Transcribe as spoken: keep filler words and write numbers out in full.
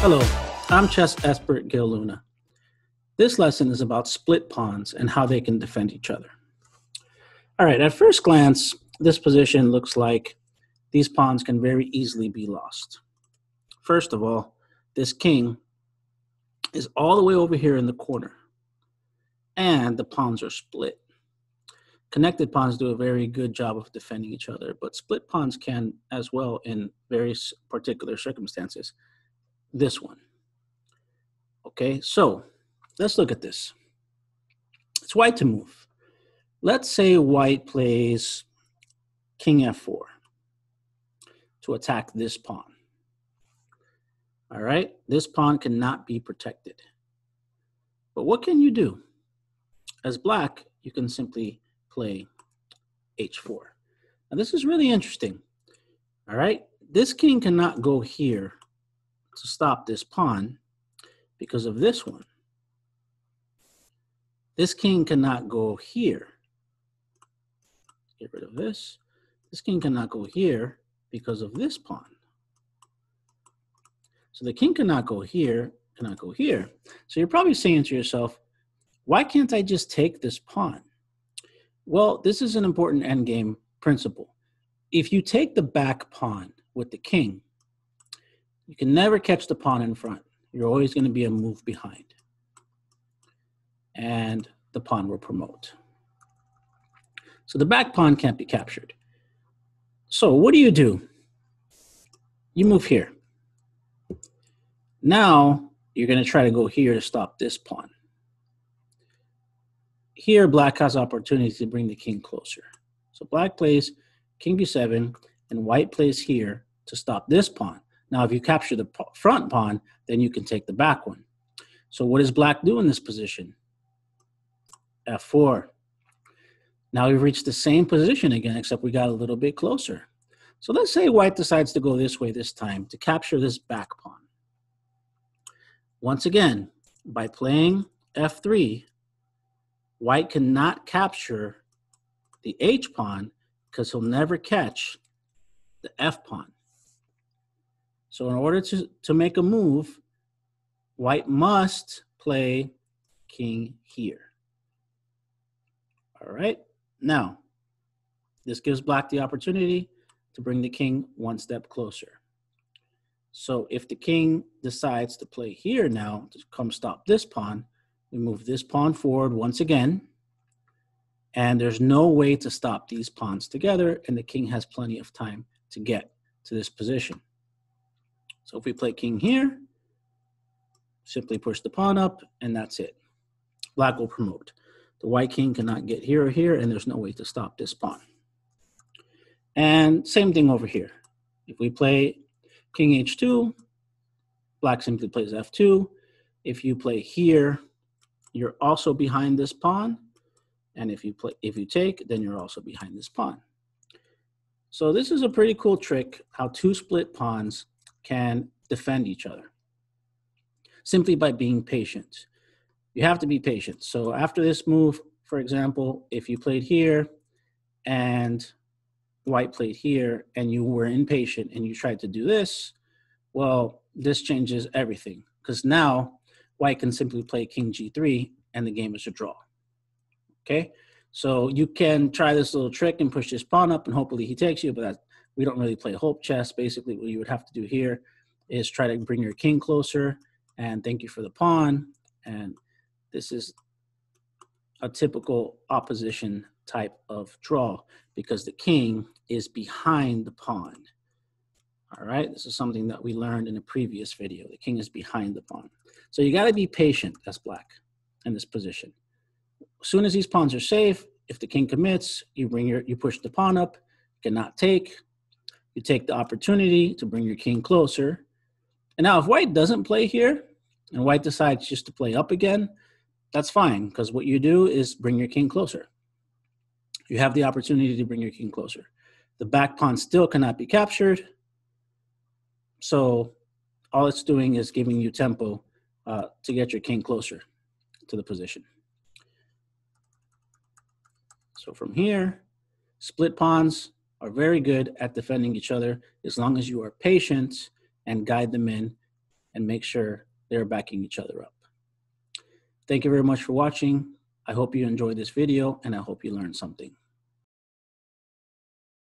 Hello, I'm chess expert Gil Luna. This lesson is about split pawns and how they can defend each other. All right, at first glance, this position looks like these pawns can very easily be lost. First of all, this king is all the way over here in the corner, and the pawns are split. Connected pawns do a very good job of defending each other, but split pawns can as well in various particular circumstances. This one. Okay, so let's look at this. It's white to move. Let's say white plays king f four to attack this pawn. All right, this pawn cannot be protected. But what can you do? As black, you can simply play h four. Now this is really interesting. All right, this king cannot go here to stop this pawn because of this one. This king cannot go here. Get rid of this. This king cannot go here because of this pawn. So the king cannot go here, cannot go here. So you're probably saying to yourself, why can't I just take this pawn? Well, this is an important endgame principle. If you take the back pawn with the king, you can never catch the pawn in front. You're always going to be a move behind. And the pawn will promote. So the back pawn can't be captured. So what do you do? You move here. Now you're going to try to go here to stop this pawn. Here black has opportunity to bring the king closer. So black plays king b seven and white plays here to stop this pawn. Now, if you capture the front pawn, then you can take the back one. So what does black do in this position? f four. Now we've reached the same position again, except we got a little bit closer. So let's say white decides to go this way this time to capture this back pawn. Once again, by playing f three, white cannot capture the h pawn because he'll never catch the f pawn. So in order to, to make a move, white must play king here. All right, now, this gives black the opportunity to bring the king one step closer. So if the king decides to play here now, to come stop this pawn, we move this pawn forward once again, and there's no way to stop these pawns together, and the king has plenty of time to get to this position. So if we play king here, simply push the pawn up, and that's it. Black will promote. The white king cannot get here or here, and there's no way to stop this pawn. And same thing over here. If we play king h two, black simply plays f two. If you play here, you're also behind this pawn. And if you play, if you take, then you're also behind this pawn. So this is a pretty cool trick, how two split pawns can defend each other simply by being patient. You have to be patient. So after this move, for example, if you played here and white played here and you were impatient and you tried to do this, well, this changes everything because now white can simply play king g three and the game is a draw. Okay, so you can try this little trick and push this pawn up and hopefully he takes you, but that's we don't really play hope chess. Basically, what you would have to do here is try to bring your king closer and thank you for the pawn. And this is a typical opposition type of draw because the king is behind the pawn. All right, this is something that we learned in a previous video. The king is behind the pawn. So you gotta be patient as black in this position. As soon as these pawns are safe, if the king commits, you bring your, you push the pawn up, cannot take. You take the opportunity to bring your king closer. And now if white doesn't play here and white decides just to play up again, that's fine because what you do is bring your king closer. You have the opportunity to bring your king closer. The back pawn still cannot be captured. So all it's doing is giving you tempo uh, to get your king closer to the position. So from here, split pawns are very good at defending each other as long as you are patient and guide them in and make sure they're backing each other up. Thank you very much for watching. I hope you enjoyed this video, and I hope you learned something.